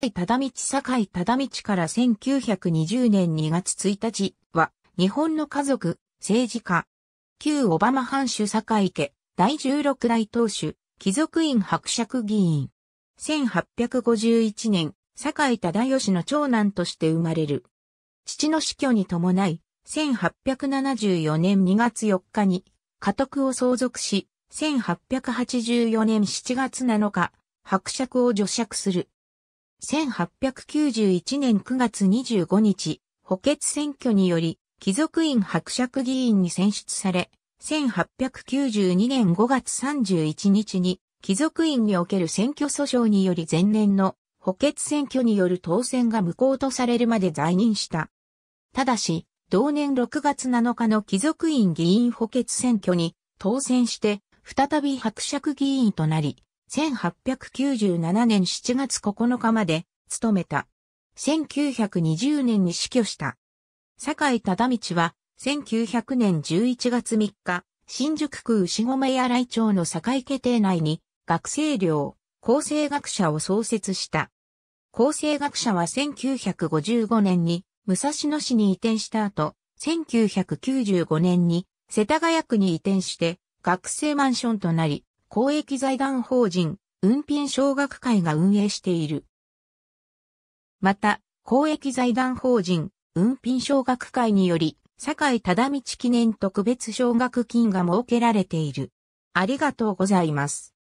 酒井忠道から1920年2月1日は、日本の家族、政治家、旧小浜藩主酒井家、第16代当主、貴族院伯爵議員。1851年、酒井忠義の長男として生まれる。父の死去に伴い、1874年2月4日に、家督を相続し、1884年7月7日、伯爵を除爵する。1891年9月25日、補欠選挙により、貴族院伯爵議員に選出され、1892年5月31日に、貴族院における選挙訴訟により前年の補欠選挙による当選が無効とされるまで在任した。ただし、同年6月7日の貴族院議員補欠選挙に当選して、再び伯爵議員となり、1897年7月9日まで務めた。1920年に死去した。酒井忠道は1900年11月3日、新宿区牛込新井町の酒井家邸内に学生寮、厚生学舎を創設した。厚生学舎は1955年に武蔵野市に移転した後、1995年に世田谷区に移転して学生マンションとなり、公益財団法人、雲浜奨学会が運営している。また、公益財団法人、雲浜奨学会により、酒井忠道記念特別奨学金が設けられている。ありがとうございます。